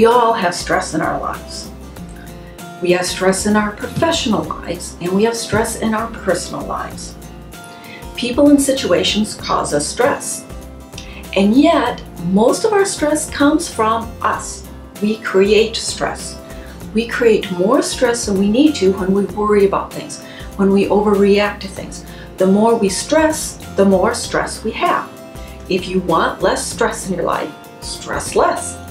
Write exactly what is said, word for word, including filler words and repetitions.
We all have stress in our lives. We have stress in our professional lives, and we have stress in our personal lives. People and situations cause us stress. And yet, most of our stress comes from us. We create stress. We create more stress than we need to when we worry about things, when we overreact to things. The more we stress, the more stress we have. If you want less stress in your life, stress less.